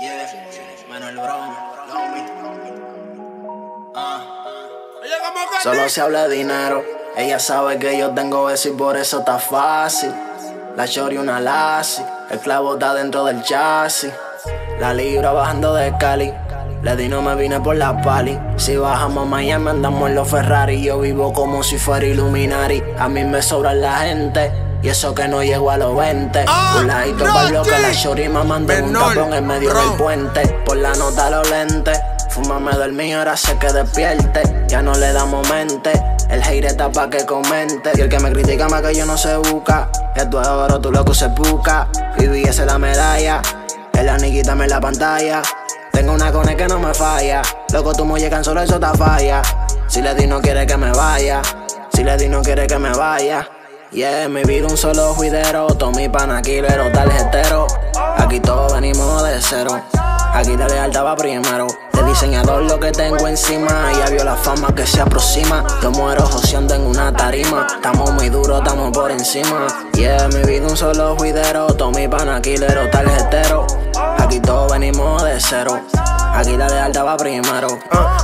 Yeah, Manuel Brown, Solo se habla de dinero. Ella sabe que yo tengo eso y por eso está fácil. La chori una lazi, el clavo está dentro del chasis. La libra bajando de Cali, le di no me vine por la pali. Si bajamos a Miami andamos en los Ferrari. Yo vivo como si fuera Illuminati. A mí me sobra la gente y eso que no llego a los 20. Un ladito para el bloque, la shorty me mandó un tapón en medio del puente. Por la nota los lentes, fúmame del mío, ahora sé que despierte. Ya no le damos mente, el hate está pa' que comente. Y el que me critica más que yo no se busca. Esto es oro, tu loco se busca. Viví esa la medalla, el aniquita me la pantalla. Tengo una cone que no me falla. Loco, tú me llegan solo, eso te falla. Si le di no quiere que me vaya. Si le di no quiere que me vaya. Yeah, mi vida un solo juidero, todo mi pana quilero, tarjetero. Aquí todos venimos de cero, aquí la lealtad va primero. De diseñador lo que tengo encima, ya vio la fama que se aproxima. Yo muero joseando en una tarima, estamos muy duros, estamos por encima. Yeah, mi vida un solo juidero, todo mi pana quilero, tarjetero. Aquí todos venimos de cero, aquí la lealtad va primero.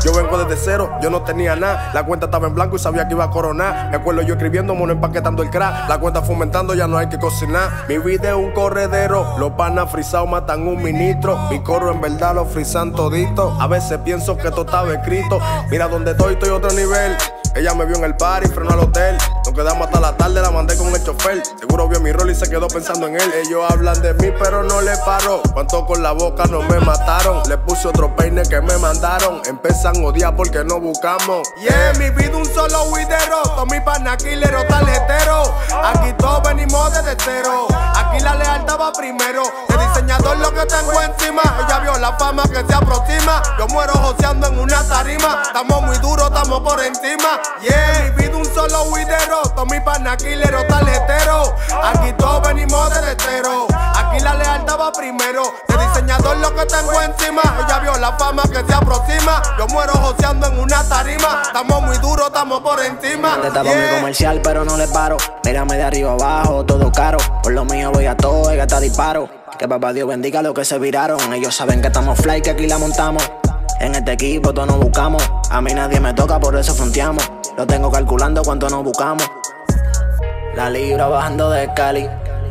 Yo vengo desde cero, yo no tenía nada. La cuenta estaba en blanco y sabía que iba a coronar. Me acuerdo yo escribiendo, mono empaquetando el crack. La cuenta fomentando, ya no hay que cocinar. Mi vida es un corredero, los panas frisados matan un ministro. Mi corro en verdad lo frisan todito. A veces pienso que todo estaba escrito. Mira donde estoy, estoy otro nivel. Ella me vio en el bar y frenó al hotel. Nos quedamos hasta la tarde, la mandé con el chofer. Seguro vio mi rol y se quedó pensando en él. Ellos hablan de mí pero no le paro. Cuanto con la boca no me mataron. Le puse otro peine que me mandaron. Empiezan a odiar porque no buscamos. Yeah, mi vida un solo huidero, todo mi panaquilero, tarjetero. Aquí todos venimos desde cero, aquí la lealtad va primero. De diseñador lo que tengo encima, ella vio la fama que se aproxima. Yo muero joseando en una tarima, estamos muy duros, estamos por encima. Yeah, mi vida un solo huidero, todo mi panaquilero, tarjetero. Aquí todos venimos desde cero, aquí la lealtad va primero. De diseñador lo que tengo encima, ella vio la fama que se aproxima. Yo muero joseando en una tarima, estamos muy duros, estamos por encima. Estaba mi comercial pero no le paro. Mírame de arriba abajo, todo caro. Por lo mío voy a todo y hasta disparo. Que papá Dios bendiga a los que se viraron. Ellos saben que estamos fly, que aquí la montamos. En este equipo todos nos buscamos. A mí nadie me toca, por eso fronteamos. Lo tengo calculando cuánto nos buscamos. La libra bajando de Cali,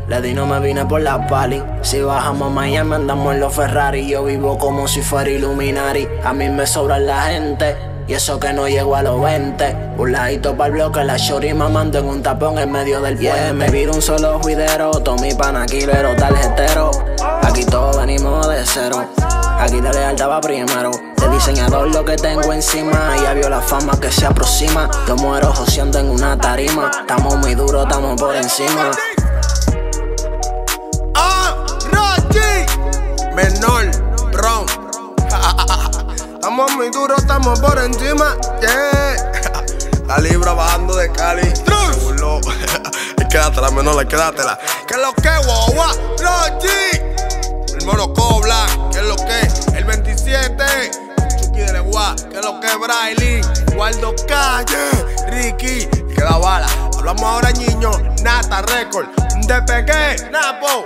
le di no me vine por la pali. Si bajamos a Miami andamos en los Ferrari. Yo vivo como si fuera Illuminati. A mí me sobra la gente y eso que no llego a los 20. Un ladito para el bloque, la shorty me mandó en un tapón en medio del puente. Yeah, me viro un solo juidero, todo mi panaquilero, tarjetero. Aquí todos venimos de cero, aquí la lealtad va primero. De diseñador lo que tengo encima, ya vio la fama que se aproxima. Yo muero joseando en una tarima, estamos muy duros, estamos por encima. Menor, Brown. Estamos muy duros, estamos por encima. Yeah. La libra bajando de Cali. Y quédatela, menor, quédatela. ¿Qué es lo que, guagua? Rochi. El mono cobla. ¿Qué es lo que? El 27. Chucky de Legua. ¿Qué es lo que, Braille? Guardo Calle. Ricky. Y queda bala. Hablamos ahora, niño. Nata Record. Despegué. Napo.